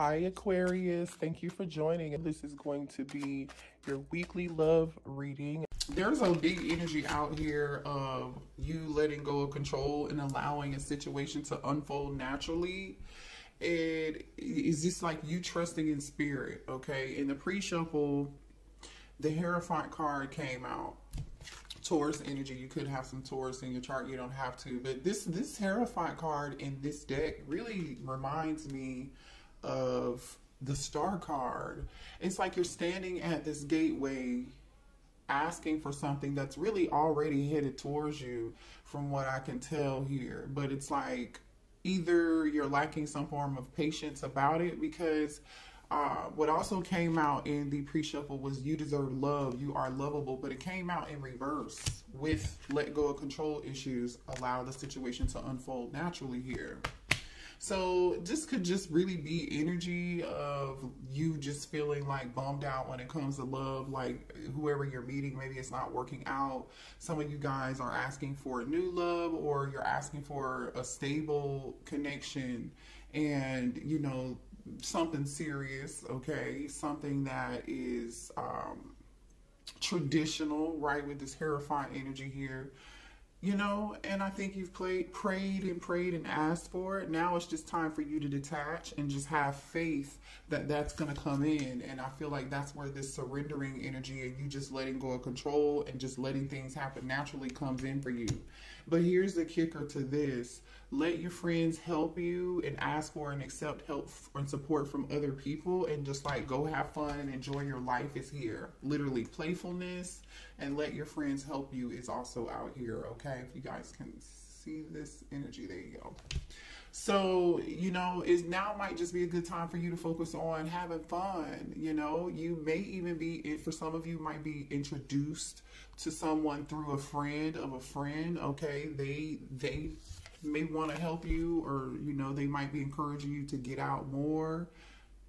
Hi Aquarius, thank you for joining. This is going to be your weekly love reading. There's a big energy out here of you letting go of control and allowing a situation to unfold naturally. And it's just like you trusting in spirit, okay? In the pre-shuffle, the Hierophant card came out. Taurus energy. You could have some Taurus in your chart. You don't have to. But this Hierophant card in this deck really reminds me of the Star card. It's like you're standing at this gateway asking for something that's really already headed towards you, from what I can tell here. But it's like either you're lacking some form of patience about it, because what also came out in the pre-shuffle was you deserve love, you are lovable, but it came out in reverse with let go of control issues, allow the situation to unfold naturally here. So this could just really be energy of you just feeling like bummed out when it comes to love, like whoever you're meeting, maybe it's not working out. Some of you guys are asking for a new love, or you're asking for a stable connection and, you know, something serious, okay? Something that is traditional, right? With this Hierophant energy here. You know, and I think you've prayed and asked for it. Now it's just time for you to detach and just have faith that that's going to come in. And I feel like that's where this surrendering energy and you just letting go of control and just letting things happen naturally comes in for you. But here's the kicker to this. Let your friends help you and ask for and accept help and support from other people, and just like go have fun and enjoy your life is here. Literally, playfulness and let your friends help you is also out here, okay? If you guys can see this energy, there you go. So, you know, it now might just be a good time for you to focus on having fun. You know, you may even be, for some of you, might be introduced to someone through a friend of a friend, okay? They may want to help you, or, you know, they might be encouraging you to get out more.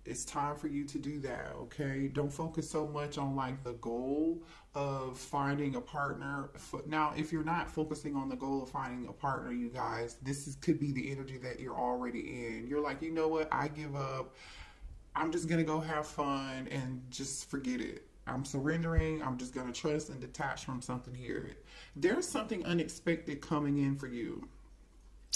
It's time for you to do that, okay? Don't focus so much on like the goal of finding a partner. Now, if you're not focusing on the goal of finding a partner, you guys, could be the energy that you're already in. You're like, you know what? I give up. I'm just going to go have fun and just forget it. I'm surrendering. I'm just going to trust and detach from something here. There's something unexpected coming in for you.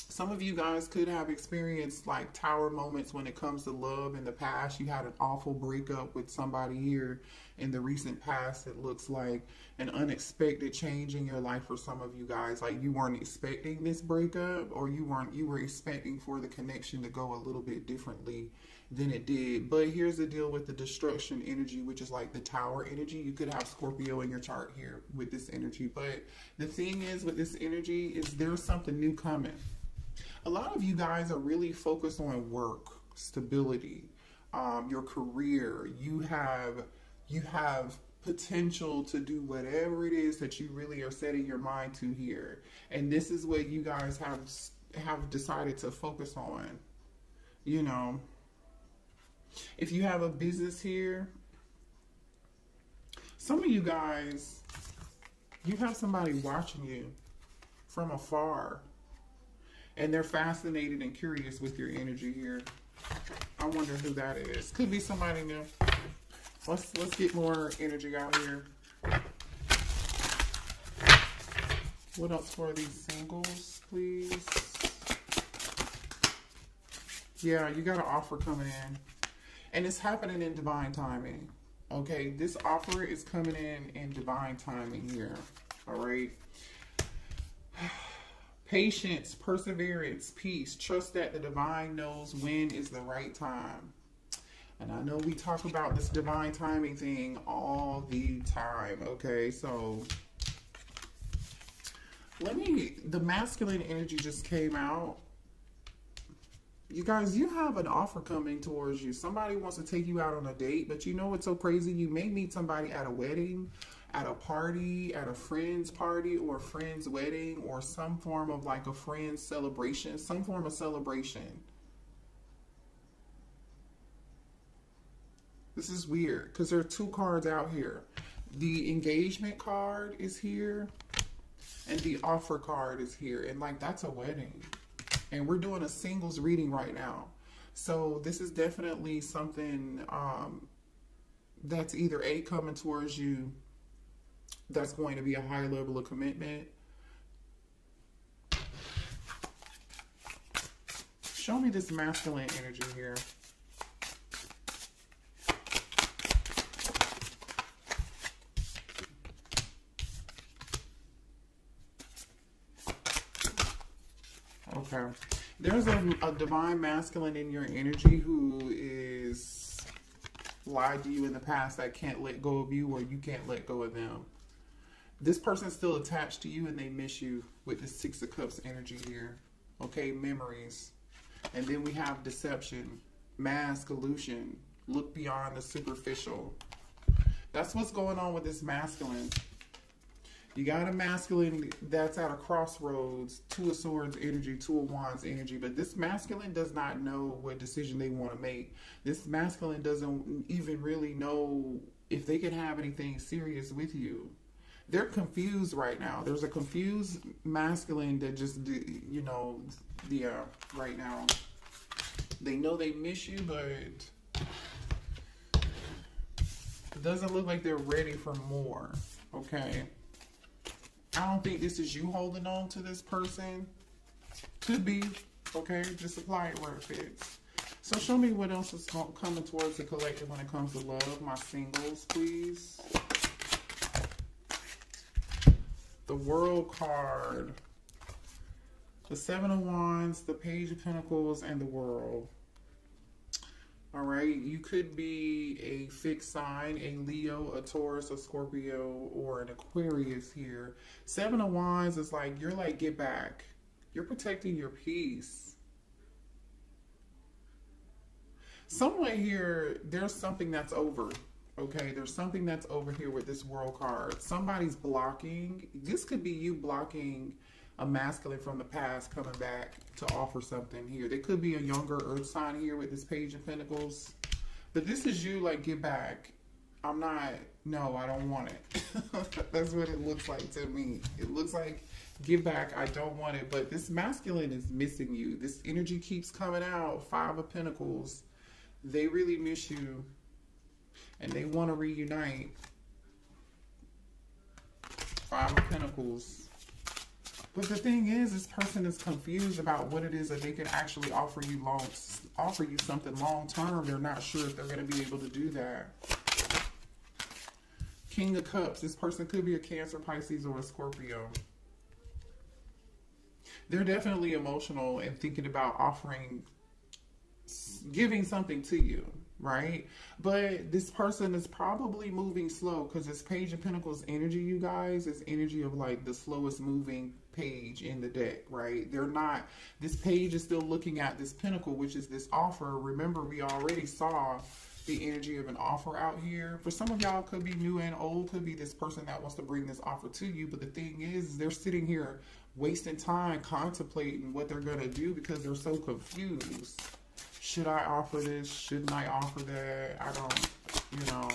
Some of you guys could have experienced like tower moments when it comes to love in the past. You had an awful breakup with somebody here in the recent past. It looks like an unexpected change in your life for some of you guys. Like you weren't expecting this breakup, or you were expecting for the connection to go a little bit differently than it did. But here's the deal with the destruction energy, which is like the tower energy. You could have Scorpio in your chart here with this energy. But the thing is with this energy is there's something new coming. A lot of you guys are really focused on work, stability, your career. You have potential to do whatever it is that you really are setting your mind to here. And this is what you guys have decided to focus on. You know, if you have a business here, some of you guys, you have somebody watching you from afar. And they're fascinated and curious with your energy here. I wonder who that is. Could be somebody new. Let's get more energy out here. What else for these singles, please? Yeah, you got an offer coming in. And it's happening in divine timing. Okay, this offer is coming in divine timing here. All right. Patience, perseverance, peace. Trust that the divine knows when is the right time. And I know we talk about this divine timing thing all the time, okay? So, the masculine energy just came out. You guys, you have an offer coming towards you. Somebody wants to take you out on a date, but you know what's so crazy? You may meet somebody at a wedding, at a party, at a friend's party or a friend's wedding, or some form of like a friend's celebration, some form of celebration. This is weird because there are two cards out here. The engagement card is here and the offer card is here. And like, that's a wedding. And we're doing a singles reading right now. So this is definitely something that's either A, coming towards you, that's going to be a higher level of commitment. Show me this masculine energy here. Okay. There's a divine masculine in your energy who is lied to you in the past, that can't let go of you, or you can't let go of them. This person's still attached to you and they miss you, with the Six of Cups energy here. Okay, memories. And then we have deception, mask, illusion. Look beyond the superficial. That's what's going on with this masculine. You got a masculine that's at a crossroads, Two of Swords energy, Two of Wands energy. But this masculine does not know what decision they want to make. This masculine doesn't even really know if they can have anything serious with you. They're confused right now. There's a confused masculine that just, you know, right now. They know they miss you, but it doesn't look like they're ready for more, okay? I don't think this is you holding on to this person. Could be, okay? Just apply it where it fits. So show me what else is coming towards the collective when it comes to love. My singles, please. The World card. The Seven of Wands, the Page of Pentacles, and the World. All right, you could be a fixed sign, a Leo, a Taurus, a Scorpio, or an Aquarius here. Seven of Wands is like, you're like, get back. You're protecting your peace. Somewhere here, there's something that's over, okay? There's something that's over here with this World card. Somebody's blocking. This could be you blocking a masculine from the past coming back to offer something here. There could be a younger earth sign here with this Page of Pentacles. But this is you like, get back. I'm not, no, I don't want it. That's what it looks like to me. It looks like, get back, I don't want it. But this masculine is missing you. This energy keeps coming out. Five of Pentacles. They really miss you and they want to reunite. Five of Pentacles. But the thing is, this person is confused about what it is that they can actually offer you something long term. They're not sure if they're going to be able to do that. King of Cups. This person could be a Cancer, Pisces, or a Scorpio. They're definitely emotional and thinking about offering, giving something to you, right? But this person is probably moving slow, because this Page of Pentacles energy, you guys, is energy of like the slowest moving page in the deck, right? They're not, this page is still looking at this pinnacle, which is this offer. Remember, we already saw the energy of an offer out here. For some of y'all, could be new and old, could be this person that wants to bring this offer to you. But the thing is they're sitting here wasting time contemplating what they're going to do because they're so confused. Should I offer this? Shouldn't I offer that? I don't, you know.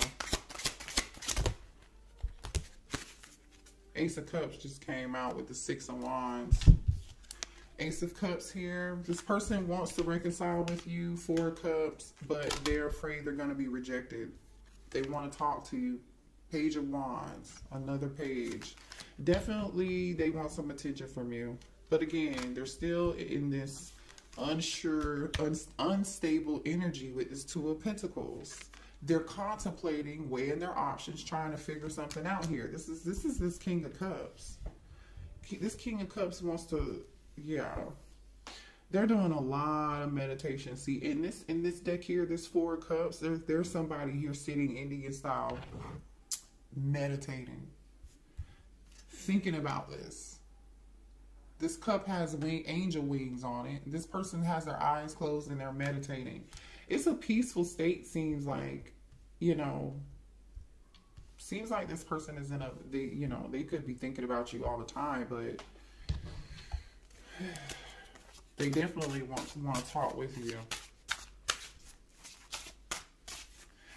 Ace of Cups just came out with the Six of Wands. Ace of Cups here. This person wants to reconcile with you. Four of Cups, but they're afraid they're going to be rejected. They want to talk to you. Page of Wands, another page. Definitely, they want some attention from you. But again, they're still in this unsure, unstable energy with this Two of Pentacles. They're contemplating, weighing their options, trying to figure something out here. This is this King of Cups. This King of Cups wants to, yeah. They're doing a lot of meditation. See, in this deck here, this Four of Cups, there's somebody here sitting Indian style, meditating, thinking about this. This cup has angel wings on it. This person has their eyes closed and they're meditating. It's a peaceful state, seems like, you know. Seems like this person is in a, you know, they could be thinking about you all the time, but they definitely want to talk with you.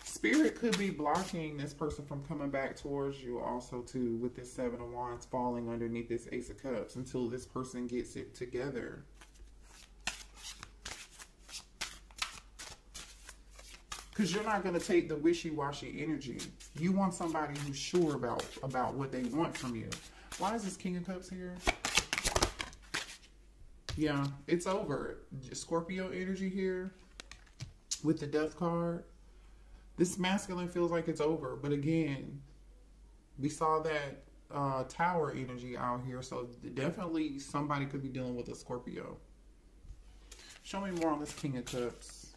Spirit could be blocking this person from coming back towards you also too, with this Seven of Wands falling underneath this Ace of Cups, until this person gets it together. Because you're not going to take the wishy-washy energy. You want somebody who's sure about what they want from you. Why is this King of Cups here? Yeah, it's over. Scorpio energy here with the Death card. This masculine feels like it's over. But again, we saw that Tower energy out here. So definitely somebody could be dealing with a Scorpio. Show me more on this King of Cups.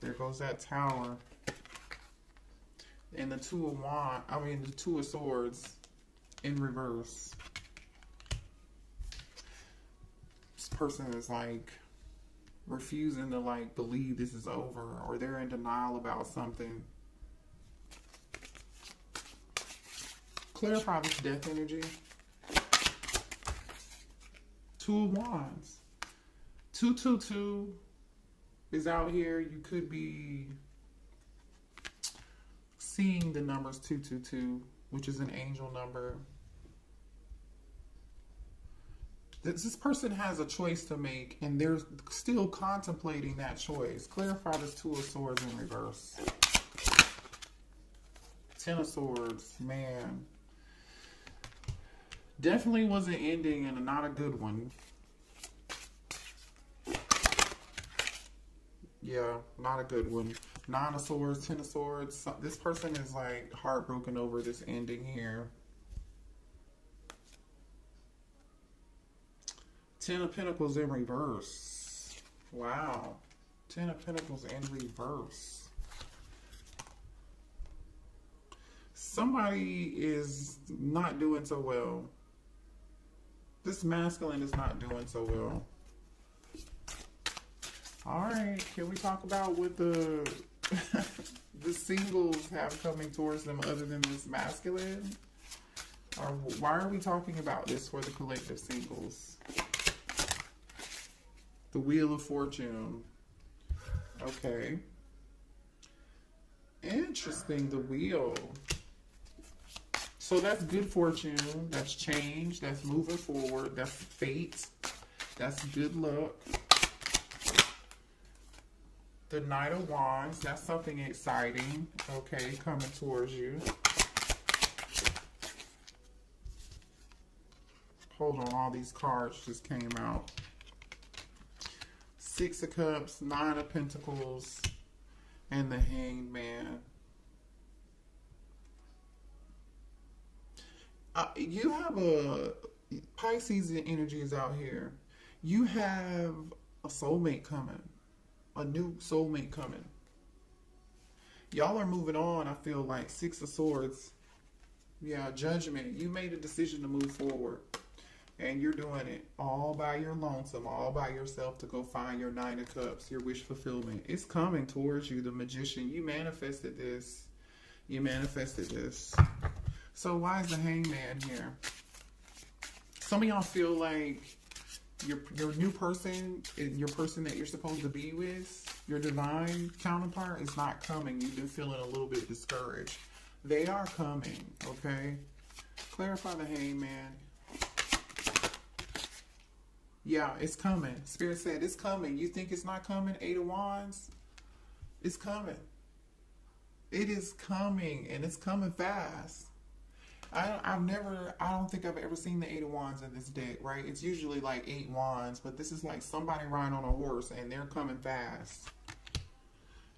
There goes that Tower. And the Two of Wands, I mean the Two of Swords in reverse. This person is like refusing to like believe this is over, or they're in denial about something. Clarify this Death energy. Two of Wands. 222. Is out here. You could be seeing the numbers 222, which is an angel number. This person has a choice to make, and they're still contemplating that choice. Clarify this Two of Swords in reverse. Ten of Swords, man. Definitely was an ending and not a good one. Yeah, not a good one. Nine of Swords, Ten of Swords. This person is like heartbroken over this ending here. Ten of Pentacles in reverse. Wow. Ten of Pentacles in reverse. Somebody is not doing so well. This masculine is not doing so well. All right, can we talk about what the the singles have coming towards them other than this masculine? Or why are we talking about this for the collective singles? The Wheel of Fortune. Okay. Interesting, the wheel. So that's good fortune, that's change, that's moving forward, that's fate, that's good luck. The Knight of Wands, that's something exciting, okay, coming towards you. Hold on, all these cards just came out. Six of Cups, Nine of Pentacles, and the Hanged Man. You have a... Pisces energy is out here. You have a soulmate coming. A new soulmate coming. Y'all are moving on, I feel like. Six of Swords. Yeah, Judgment. You made a decision to move forward. And you're doing it all by your lonesome, all by yourself to go find your Nine of Cups, your wish fulfillment. It's coming towards you, the Magician. You manifested this. You manifested this. So why is the Hangman here? Some of y'all feel like your new person, your person that you're supposed to be with, your divine counterpart is not coming. You've been feeling a little bit discouraged. They are coming, okay? Clarify the Hangman. Yeah, it's coming. Spirit said it's coming. You think it's not coming? Eight of Wands. It's coming. It is coming, and it's coming fast. I don't think I've ever seen the Eight of Wands in this deck, right? It's usually like 8 wands, but this is like somebody riding on a horse and they're coming fast.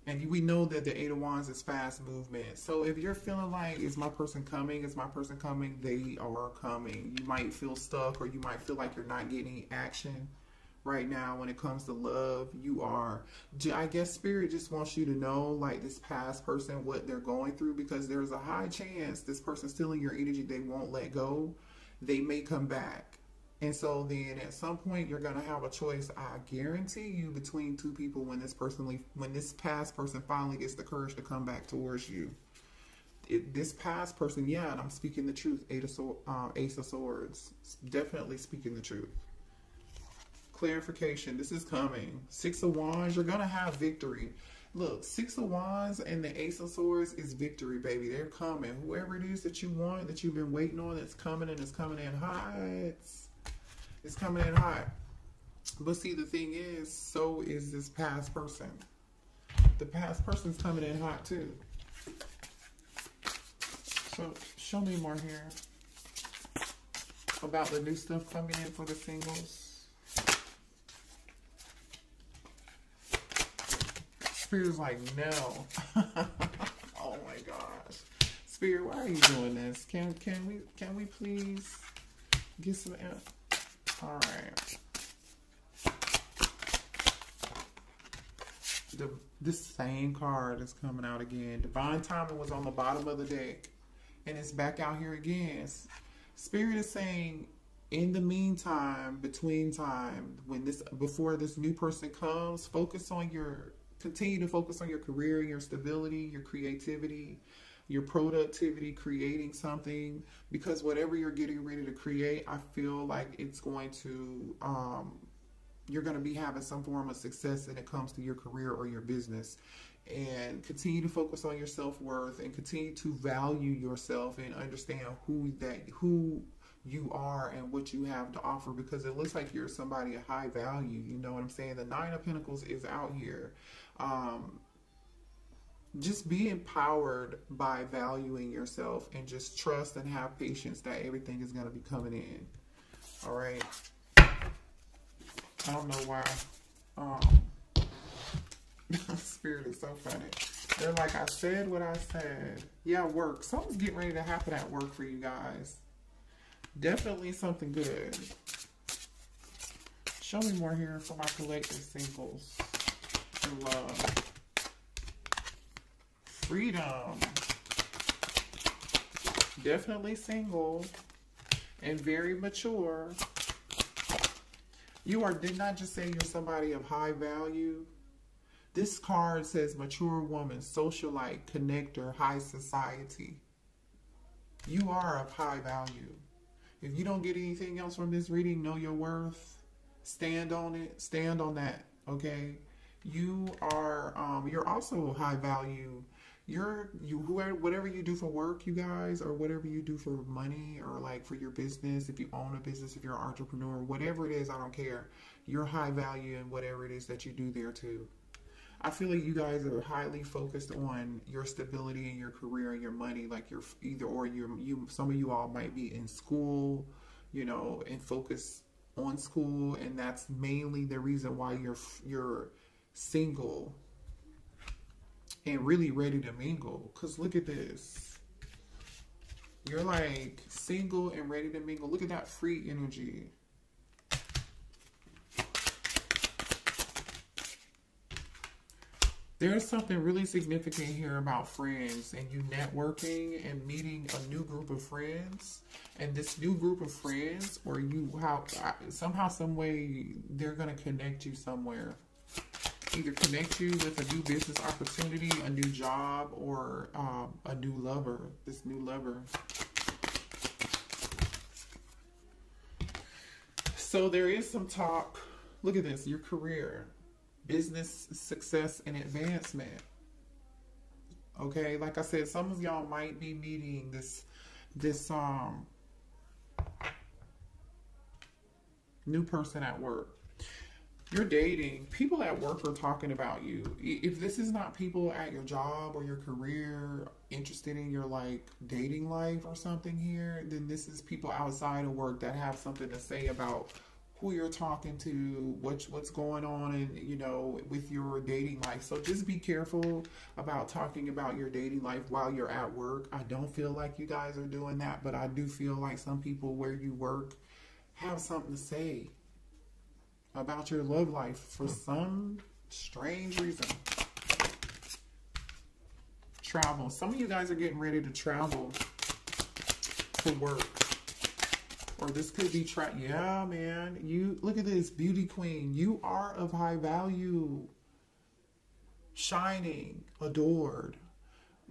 And we know that the Eight of Wands is fast movement. So if you're feeling like, is my person coming? Is my person coming? They are coming. You might feel stuck, or you might feel like you're not getting any action right now when it comes to love. You are. I guess Spirit just wants you to know, like, this past person, what they're going through, because there's a high chance this person's stealing your energy. They won't let go. They may come back. And so then at some point you're going to have a choice, I guarantee you, between two people when this person leaves, when this past person finally gets the courage to come back towards you. This past person, yeah, and I'm speaking the truth. Ace of Swords, definitely speaking the truth. Clarification, this is coming. Six of Wands, you're going to have victory. Look, 6 of Wands and the Ace of Swords is victory, baby. They're coming. Whoever it is that you want, that you've been waiting on, that's coming, and it's coming in hot. It's coming in hot. But see, the thing is, so is this past person. The past person's coming in hot too. So show me more here about the new stuff coming in for the singles. Spirit's like, no. Oh my gosh. Spirit, why are you doing this? Can we please get some all right. This same card is coming out again. Divine timing was on the bottom of the deck, and it's back out here again. Spirit is saying, in the meantime, between time, before this new person comes, continue to focus on your career, your stability, your creativity, your productivity, creating something, because whatever you're getting ready to create, I feel like it's going to, you're going to be having some form of success when it comes to your career or your business. And continue to focus on your self-worth and continue to value yourself and understand who you are and what you have to offer, because it looks like you're somebody of high value. You know what I'm saying? The 9 of Pentacles is out here. Just be empowered by valuing yourself, and just trust and have patience that everything is going to be coming in. All right. I don't know why. Spirit is so funny. They're like, I said what I said. Yeah, work. Something's getting ready to happen at work for you guys. Definitely something good. Show me more here for my collective singles and love. Freedom. Definitely single and very mature. You are, didn't I just say you're somebody of high value? This card says mature woman, socialite, connector, high society. You are of high value. If you don't get anything else from this reading, know your worth. Stand on it. Stand on that, okay? You are, you're also of high value. Whatever you do for work, you guys, or whatever you do for money, or like for your business, if you own a business, if you're an entrepreneur, whatever it is, I don't care. You're high value in whatever it is that you do there too. I feel like you guys are highly focused on your stability and your career and your money, like you're either or you. Some of you all might be in school, you know, and focus on school, and that's mainly the reason why you're single and really ready to mingle. Because look at this. You're like single and ready to mingle. Look at that free energy. There's something really significant here about friends and you networking and meeting a new group of friends. And this new group of friends, or you, somehow, some way, they're going to connect you somewhere. Either connect you with a new business opportunity, a new job, or a new lover, this new lover. So there is some talk. Look at this, your career, business success and advancement. Okay, like I said, some of y'all might be meeting this new person at work. You're dating. People at work are talking about you. If this is not people at your job or your career interested in your like dating life or something here, then this is people outside of work that have something to say about who you're talking to, what's going on, and you know, with your dating life. So just be careful about talking about your dating life while you're at work. I don't feel like you guys are doing that, but I do feel like some people where you work have something to say about your love life for some strange reason. Travel. Some of you guys are getting ready to travel for work. Or this could be yeah, man. You look at this, beauty queen. You are of high value. Shining, adored.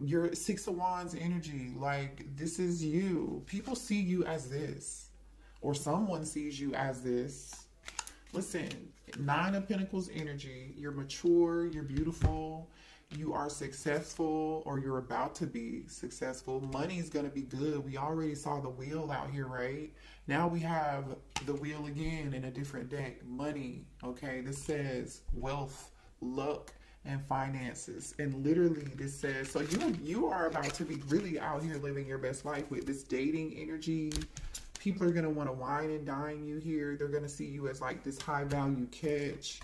Your 6 of Wands energy. Like, this is you. People see you as this. Or someone sees you as this. Listen, 9 of Pentacles energy. You're mature. You're beautiful. you are successful or you're about to be successful. Money's going to be good. We already saw the wheel out here, right? Now we have the wheel again in a different deck. Money, okay? This says wealth, luck, and finances. And literally this says, so you are about to be really out here living your best life with this dating energy. People are going to want to wine and dine you here. They're going to see you as like this high value catch.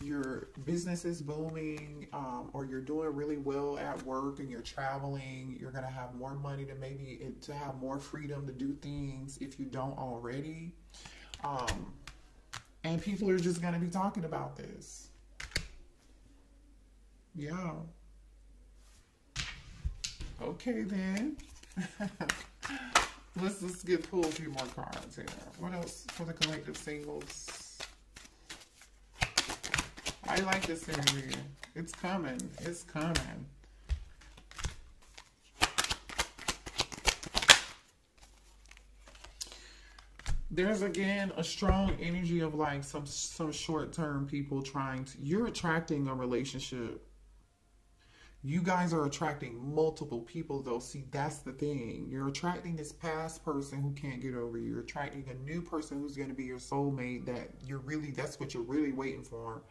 Your business is booming, or you're doing really well at work and you're traveling. You're going to have more money to maybe to have more freedom to do things if you don't already. And people are just going to be talking about this. Yeah. Okay, then. Let's get pulled a few more cards here. What else for the collective singles? I like this energy. It's coming. It's coming. There's again a strong energy of like some short-term people trying to. You're attracting a relationship. You guys are attracting multiple people though. See, that's the thing. You're attracting this past person who can't get over you. You're attracting a new person who's going to be your soulmate. That you're really. That's what you're really waiting for.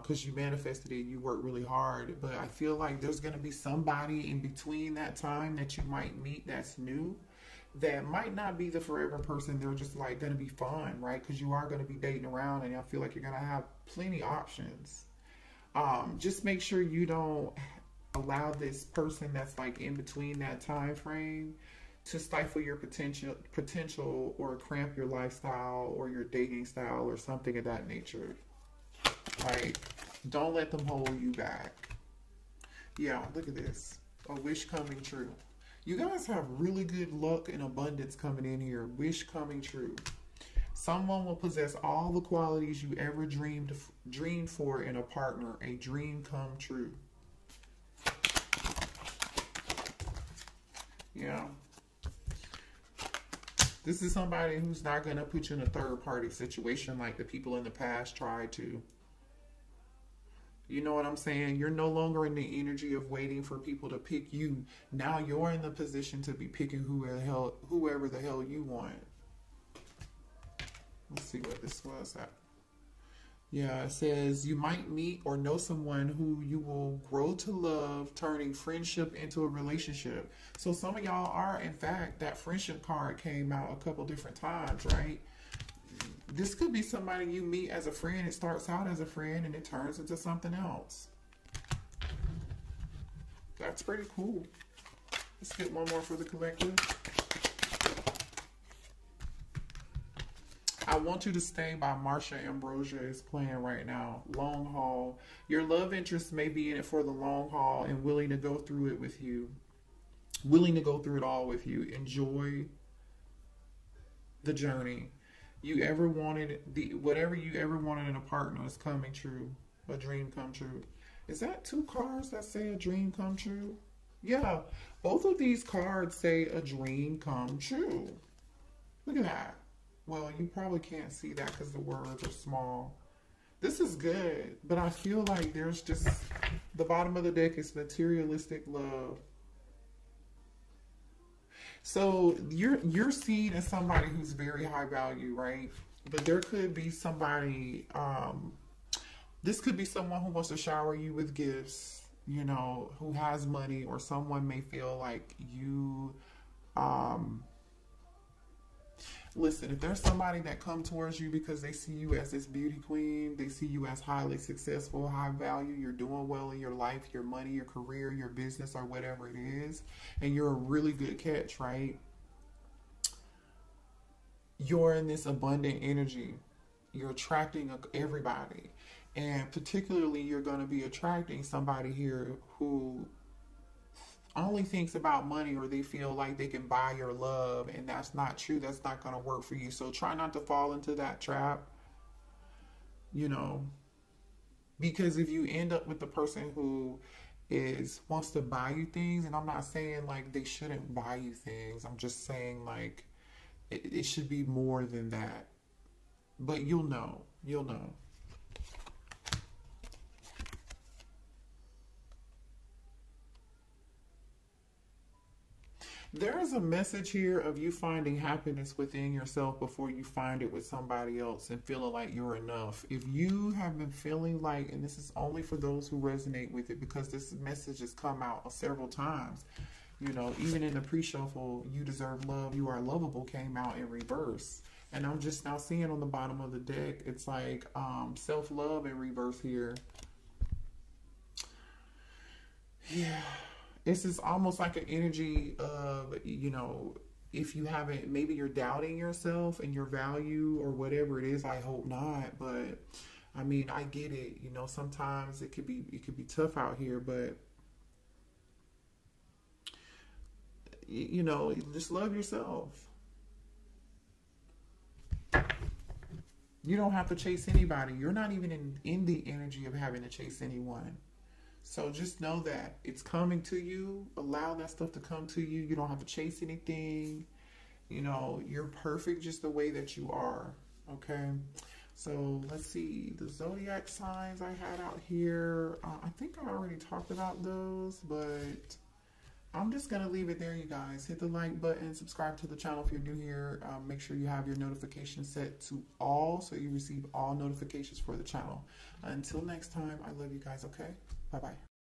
Because you manifested it, you worked really hard, but I feel like there's going to be somebody in between that time that you might meet that's new, that might not be the forever person. They're just like going to be fun, right? Because you are going to be dating around and I feel like you're going to have plenty of options. Just make sure you don't allow this person that's like in between that time frame to stifle your potential or cramp your lifestyle or your dating style or something of that nature. Like, don't let them hold you back. Yeah, look at this. A wish coming true. You guys have really good luck and abundance coming in here. Wish coming true. Someone will possess all the qualities you ever dreamed for in a partner. A dream come true. Yeah. This is somebody who's not going to put you in a third-party situation like the people in the past tried to. You know what I'm saying? You're no longer in the energy of waiting for people to pick you. Now you're in the position to be picking whoever the hell you want. Let's see what this was. Yeah, it says you might meet or know someone who you will grow to love, turning friendship into a relationship. So some of y'all are, in fact, that friendship card came out a couple different times, right? This could be somebody you meet as a friend. It starts out as a friend and it turns into something else. That's pretty cool. Let's get one more for the collective. I Want You to Stay by Marsha Ambrosia is playing right now. Long haul. Your love interest may be in it for the long haul and willing to go through it with you. Willing to go through it all with you. Enjoy the journey. You ever wanted, whatever you ever wanted in a partner is coming true. A dream come true. Is that two cards that say a dream come true? Yeah, both of these cards say a dream come true. Look at that. Well, you probably can't see that because the words are small. This is good, but I feel like there's just, the bottom of the deck is materialistic love. So you're seen as somebody who's very high value, right? But there could be somebody, this could be someone who wants to shower you with gifts, you know, who has money, or someone may feel like you, listen, if there's somebody that comes towards you because they see you as this beauty queen, they see you as highly successful, high value, you're doing well in your life, your money, your career, your business, or whatever it is, and you're a really good catch, right? You're in this abundant energy. You're attracting everybody. And particularly, you're going to be attracting somebody here who only thinks about money, or they feel like they can buy your love, and that's not true. That's not going to work for you. So try not to fall into that trap, you know, because if you end up with the person who wants to buy you things, and I'm not saying like they shouldn't buy you things. I'm just saying like it should be more than that, but you'll know. There is a message here of you finding happiness within yourself before you find it with somebody else and feeling like you're enough. If you have been feeling like, and this is only for those who resonate with it because this message has come out several times, you know, even in the pre-shuffle, you deserve love, you are lovable came out in reverse. And I'm just now seeing on the bottom of the deck, it's like self-love in reverse here. Yeah. This is almost like an energy of, you know, if you haven't, maybe you're doubting yourself and your value or whatever it is. I hope not, but I mean, I get it. You know, sometimes it could be tough out here, but you know, just love yourself. You don't have to chase anybody. You're not even in the energy of having to chase anyone. So just know that it's coming to you. Allow that stuff to come to you. You don't have to chase anything. You know, you're perfect just the way that you are. Okay. So let's see the zodiac signs I had out here. I think I already talked about those, but I'm just going to leave it there, you guys. Hit the like button, subscribe to the channel if you're new here. Make sure you have your notifications set to all so you receive all notifications for the channel. Until next time, I love you guys, okay? Bye-bye.